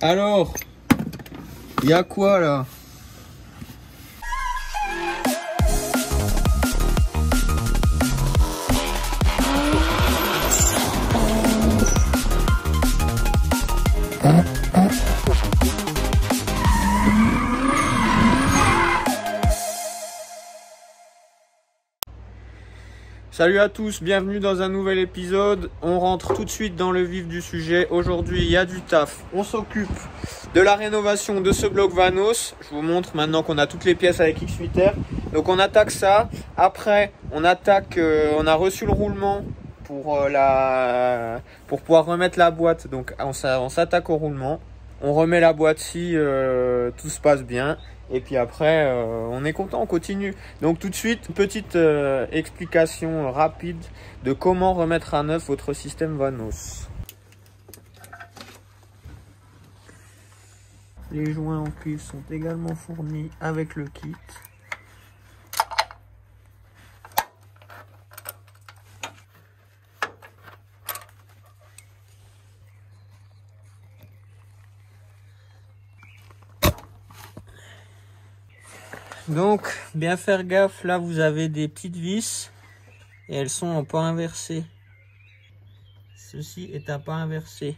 Alors, il y a quoi là? Salut à tous, bienvenue dans un nouvel épisode. On rentre tout de suite dans le vif du sujet. Aujourd'hui, il y a du taf. On s'occupe de la rénovation de ce bloc Vanos. Je vous montre maintenant qu'on a toutes les pièces avec X8R. Donc on attaque ça. Après, on attaque. On a reçu le roulement pour pouvoir remettre la boîte. Donc on s'attaque au roulement. On remet la boîte si tout se passe bien. Et puis après, on est content, on continue. Donc tout de suite, petite explication rapide de comment remettre à neuf votre système Vanos. Les joints en cuivre sont également fournis avec le kit. Donc, bien faire gaffe, là vous avez des petites vis et elles sont en pas inversé. Ceci est un pas inversé.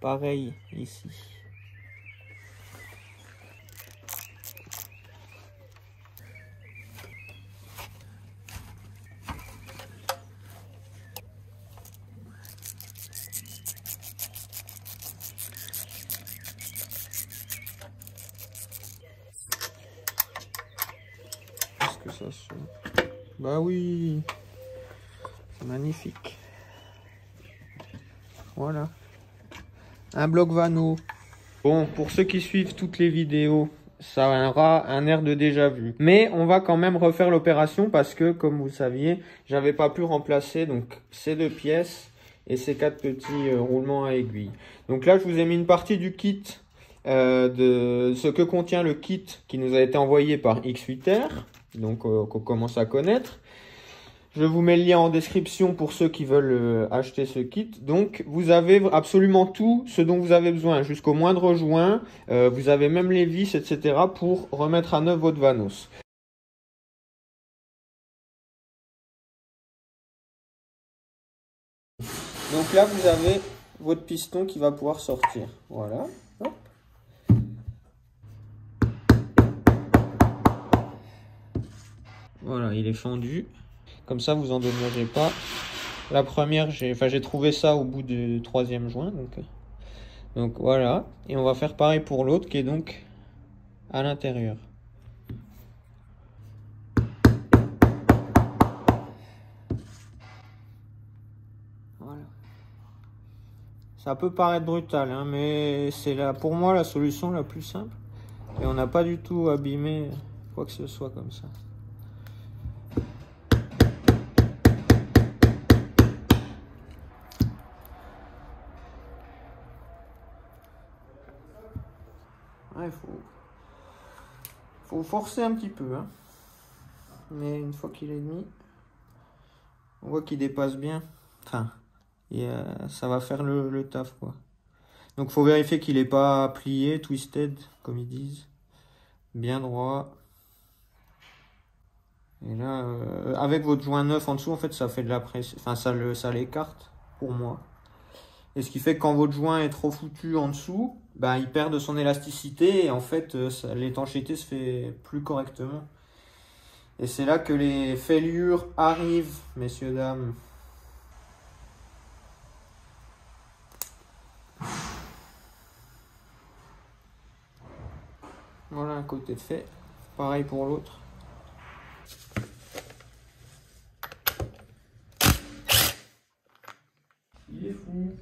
Pareil ici. Que ça se... Bah oui, magnifique. Voilà, un bloc Vanos. Bon, pour ceux qui suivent toutes les vidéos, ça aura un air de déjà vu. Mais on va quand même refaire l'opération parce que, comme vous le saviez, j'avais pas pu remplacer donc ces deux pièces et ces quatre petits roulements à aiguille. Donc là, je vous ai mis une partie du kit. De ce que contient le kit qui nous a été envoyé par X8R, donc qu'on commence à connaître. Je vous mets le lien en description pour ceux qui veulent acheter ce kit. Donc vous avez absolument tout ce dont vous avez besoin, jusqu'au moindre joint, vous avez même les vis, etc. pour remettre à neuf votre Vanos. Donc là vous avez votre piston qui va pouvoir sortir, voilà. Hop. Voilà, il est fendu. Comme ça, vous endommagez pas. La première, j'ai trouvé ça au bout du troisième joint. Donc voilà. Et on va faire pareil pour l'autre qui est donc à l'intérieur. Voilà. Ça peut paraître brutal, hein, mais c'est pour moi la solution la plus simple. Et on n'a pas du tout abîmé quoi que ce soit comme ça. Il faut forcer un petit peu, hein. Mais une fois qu'il est mis, on voit qu'il dépasse bien. Enfin, ça va faire le taf, quoi. Donc, faut vérifier qu'il n'est pas plié, twisted, comme ils disent, bien droit. Et là, avec votre joint neuf en dessous, en fait, ça fait de la pression. Enfin, ça l'écarte pour moi. Et ce qui fait que quand votre joint est trop foutu en dessous, ben, il perd de son élasticité et en fait l'étanchéité se fait plus correctement. Et c'est là que les fêlures arrivent, messieurs, dames. Voilà un côté fait, pareil pour l'autre. Il est fou.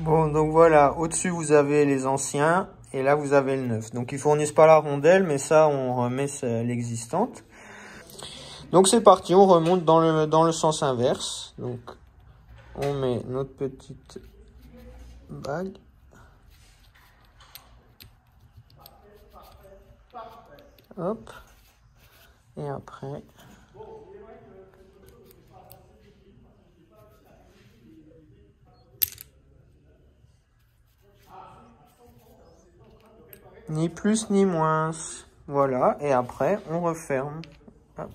Bon, donc voilà, au-dessus vous avez les anciens et là vous avez le neuf. Donc ils fournissent pas la rondelle, mais ça on remet l'existante. Donc c'est parti, on remonte dans le sens inverse. Donc on met notre petite bague. Hop. Et après... Ni plus ni moins. Voilà, et après on referme. Hop,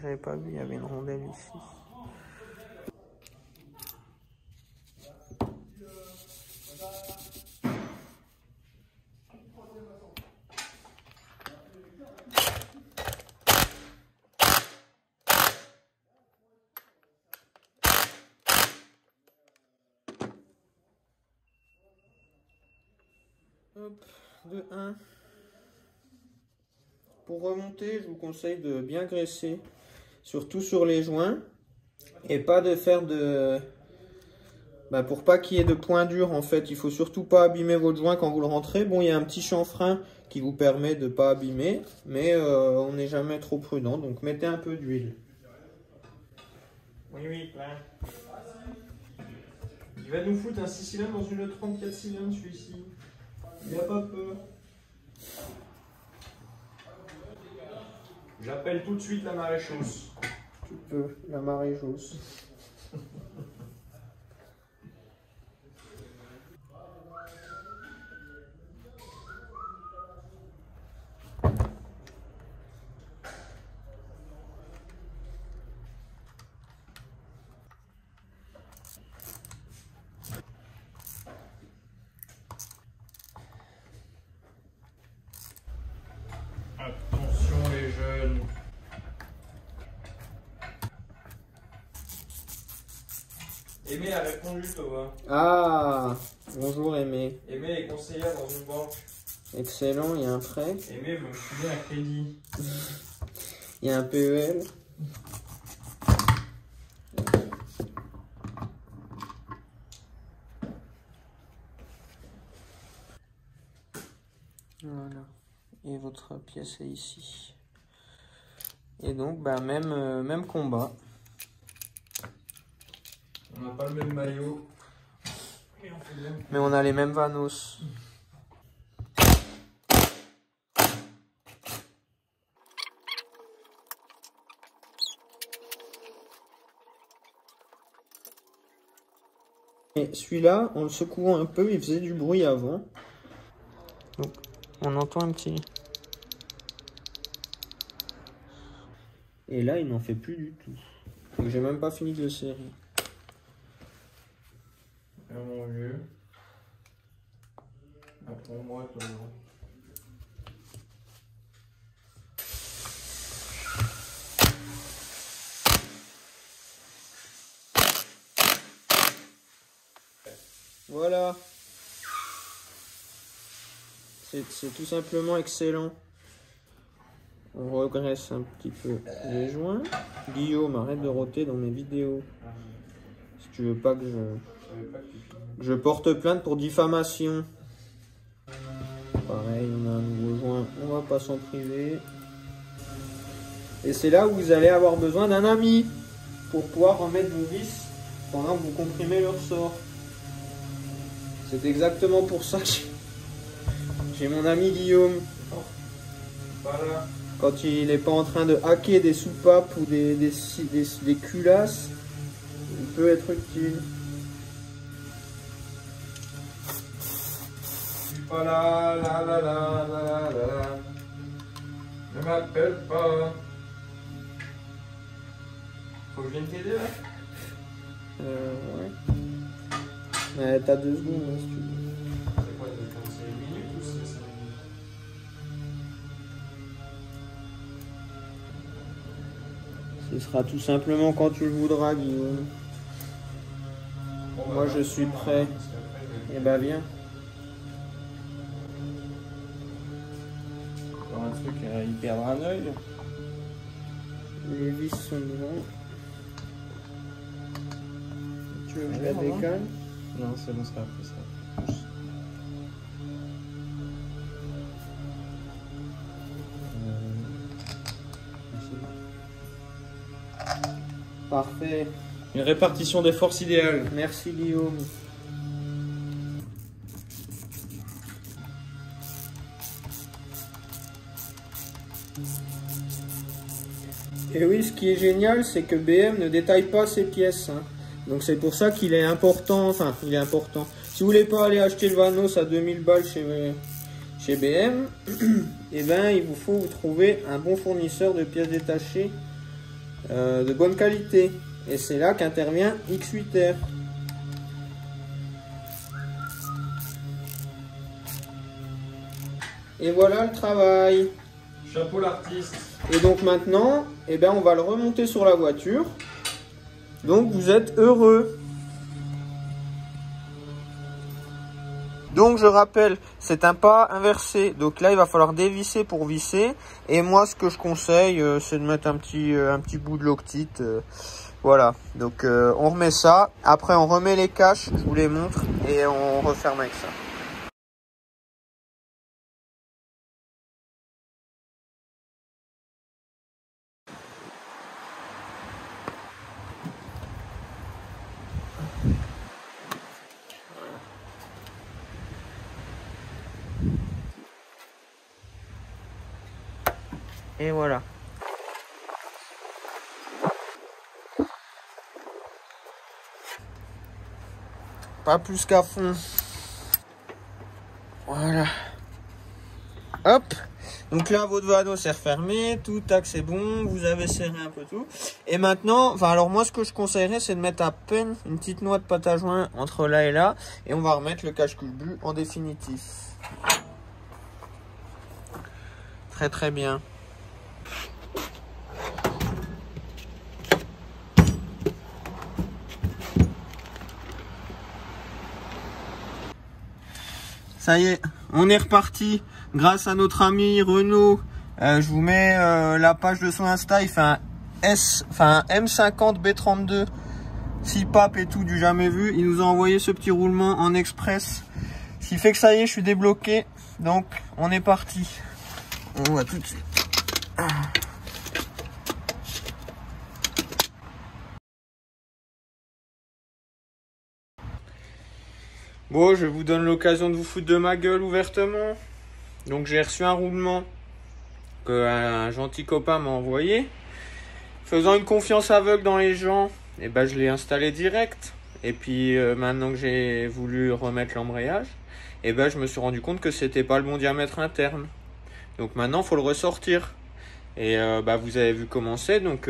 j'avais pas vu, il y avait une rondelle ici. Hop, de 1. Pour remonter, je vous conseille de bien graisser, surtout sur les joints, et pas de faire de... Bah pour pas qu'il y ait de points durs, en fait, il faut surtout pas abîmer votre joint quand vous le rentrez. Bon, il y a un petit chanfrein qui vous permet de pas abîmer, mais on n'est jamais trop prudent, donc mettez un peu d'huile. Oui, oui, plein. Il va nous foutre un 6 cylindres dans une 34 cylindres, celui-ci. Il n'a pas peur. J'appelle tout de suite la maréchausse. Tu peux, la maréchausse. Aimé a répondu, Thomas. Ah, bonjour Aimé. Aimé est conseillère dans une banque. Excellent, il y a un prêt. Aimé veut filer un crédit. Il y a un PEL. Voilà. Et votre pièce est ici. Et donc, bah, même combat. On n'a pas le même maillot, mais on a les mêmes Vanos. Et celui-là, en le secouant un peu, il faisait du bruit avant. Donc, on entend un petit... Et là, il n'en fait plus du tout. Donc, j'ai même pas fini de le serrer. Mon vieux. Apprends-moi, toi. Voilà. C'est tout simplement excellent. On regraisse un petit peu les joints. Guillaume, arrête de roter dans mes vidéos. Si tu veux pas que je porte plainte pour diffamation. Pareil, on a un nouveau joint, on va pas s'en priver. Et c'est là où vous allez avoir besoin d'un ami pour pouvoir remettre vos vis pendant que vous comprimez le ressort. C'est exactement pour ça que j'ai mon ami Guillaume. Voilà. Quand il n'est pas en train de hacker des soupapes ou des culasses, il peut être utile. La la la la la la. Ne m'appelle pas. Faut que je vienne t'aider là. Ouais. Mais t'as 2 secondes là, si tu veux. C'est quoi, c'est 5 minutes ou c'est 5 minutes? Ce sera tout simplement quand tu le voudras, Guillaume. Bon, bah, moi je suis prêt. Et bah viens. Un truc, il perdra un œil. Les vis sont devant. Tu veux que je la décale? Non, c'est bon, c'est après ça. Parfait. Une répartition des forces idéale. Merci Guillaume. Et oui, ce qui est génial, c'est que BM ne détaille pas ses pièces. Hein. Donc c'est pour ça qu'il est important. Enfin, il est important. Si vous voulez pas aller acheter le Vanos à 2000 balles chez, chez BM, et ben il vous faut vous trouver un bon fournisseur de pièces détachées de bonne qualité, et c'est là qu'intervient X8R. Et voilà le travail. Chapeau l'artiste. Et donc maintenant, eh ben on va le remonter sur la voiture. Donc vous êtes heureux. Donc je rappelle, c'est un pas inversé. Donc là, il va falloir dévisser pour visser. Et moi, ce que je conseille, c'est de mettre un petit bout de loctite. Voilà. Donc on remet ça. Après, on remet les caches. Je vous les montre. Et on referme avec ça. Et voilà. Pas plus qu'à fond. Voilà. Hop. Donc là, votre Vanos est refermé. Tout taxe est bon. Vous avez serré un peu tout. Et maintenant, enfin alors moi, ce que je conseillerais, c'est de mettre à peine une petite noix de pâte à joint entre là et là. Et on va remettre le cache-culbut en définitif. Très très bien. Ça y est, on est reparti grâce à notre ami Renault. Je vous mets la page de son Insta. Il fait un M50B32, 6 papes et tout, du jamais vu. Il nous a envoyé ce petit roulement en express. Ce qui fait que ça y est, je suis débloqué. Donc, on est parti. On voit tout de suite. Bon, je vous donne l'occasion de vous foutre de ma gueule ouvertement. Donc, j'ai reçu un roulement qu'un gentil copain m'a envoyé. Faisant une confiance aveugle dans les gens, et ben, je l'ai installé direct. Et puis, maintenant que j'ai voulu remettre l'embrayage, et ben, je me suis rendu compte que c'était pas le bon diamètre interne. Donc, maintenant, il faut le ressortir. Et bah, vous avez vu comment c'est. Donc,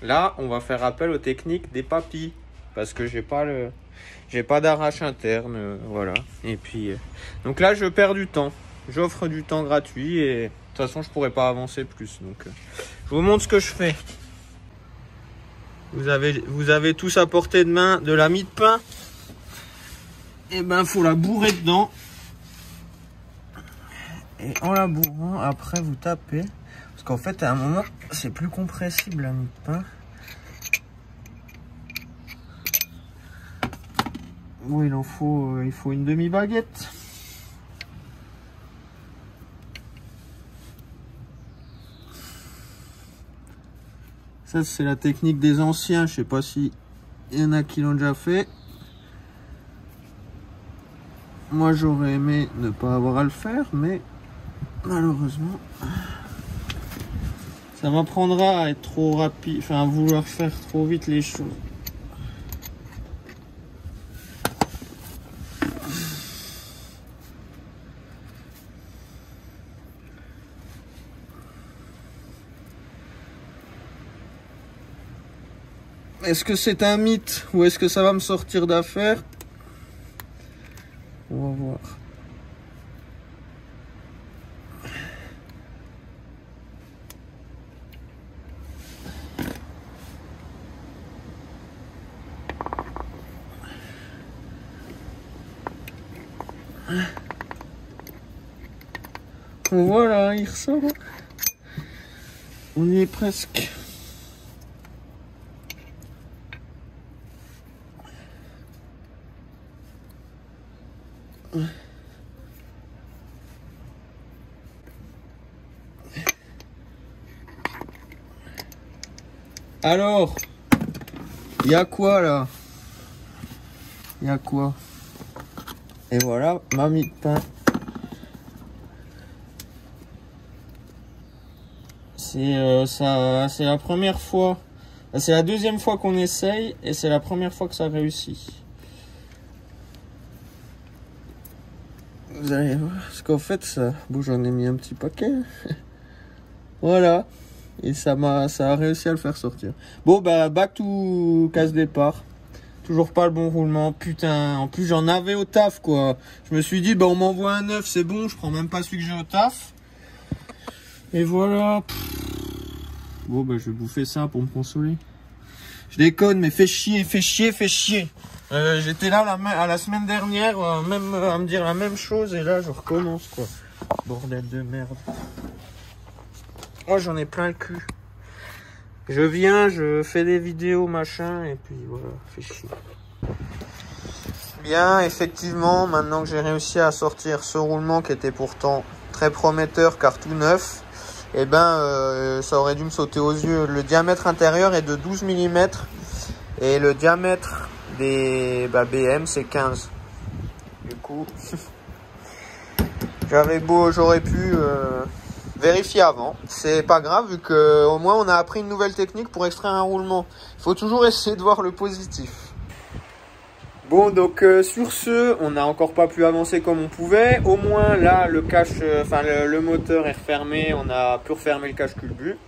là, on va faire appel aux techniques des papis. Parce que j'ai pas d'arrache interne, voilà. Et puis, donc là, je perds du temps. J'offre du temps gratuit et de toute façon, je pourrais pas avancer plus. Donc, je vous montre ce que je fais. Vous avez tous à portée de main de la mie de pain. Et ben, faut la bourrer dedans. Et en la bourrant, après, vous tapez. Parce qu'en fait, à un moment, c'est plus compressible la mie de pain. Bon, il faut une demi-baguette. Ça, c'est la technique des anciens. Je sais pas si il y en a qui l'ont déjà fait. Moi, j'aurais aimé ne pas avoir à le faire, mais malheureusement, ça m'apprendra à être trop rapide, enfin à vouloir faire trop vite les choses. Est-ce que c'est un mythe ou est-ce que ça va me sortir d'affaire? On va voir. Voilà, il ressort. On y est presque. Alors, il y a quoi là? Il y a quoi? Et voilà, ma mie de pain. C'est c'est la première fois. C'est la deuxième fois qu'on essaye et c'est la première fois que ça réussit. vous allez voir, parce qu'en fait ça, bon j'en ai mis un petit paquet, voilà, et ça a réussi à le faire sortir. Bon bah back to case départ, toujours pas le bon roulement, putain, en plus j'en avais au taf quoi, je me suis dit bah on m'envoie un neuf, c'est bon, je prends même pas celui que j'ai au taf, et voilà. Bon bah je vais bouffer ça pour me consoler. Je déconne, mais fais chier. J'étais là à la semaine dernière même à me dire la même chose et là je recommence quoi. Bordel de merde. Oh j'en ai plein le cul. Je viens, je fais des vidéos machin et puis voilà, fais chier. Bien, effectivement, maintenant que j'ai réussi à sortir ce roulement qui était pourtant très prometteur car tout neuf, et eh ben ça aurait dû me sauter aux yeux. Le diamètre intérieur est de 12 mm et le diamètre des BM c'est 15. Du coup, j'aurais pu vérifier avant. C'est pas grave vu que au moins on a appris une nouvelle technique pour extraire un roulement. Il faut toujours essayer de voir le positif. Bon donc sur ce, on n'a encore pas pu avancer comme on pouvait, au moins là le cache, enfin le moteur est refermé, on a pu refermer le cache culbu.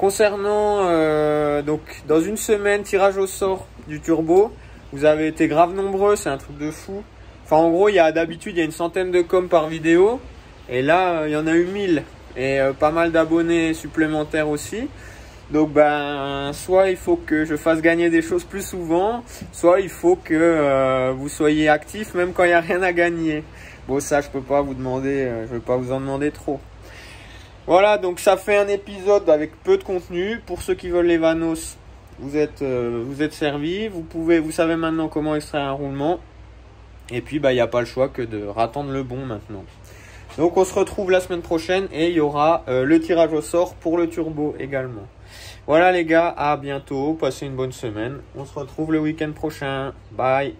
Concernant, donc dans une semaine, tirage au sort du turbo, vous avez été grave nombreux, c'est un truc de fou. Enfin en gros, d'habitude il y a une centaine de coms par vidéo, et là il y en a eu 1000, et pas mal d'abonnés supplémentaires aussi. Donc ben soit il faut que je fasse gagner des choses plus souvent, soit il faut que vous soyez actifs même quand il n'y a rien à gagner. Bon ça je peux pas vous demander, je vais pas vous en demander trop. Voilà donc ça fait un épisode avec peu de contenu. Pour ceux qui veulent les Vanos, vous êtes servis. Vous savez maintenant comment extraire un roulement. Et puis ben, il n'y a pas le choix que de rattendre le bon maintenant. Donc on se retrouve la semaine prochaine et il y aura le tirage au sort pour le turbo également. Voilà les gars, à bientôt, passez une bonne semaine. On se retrouve le week-end prochain. Bye.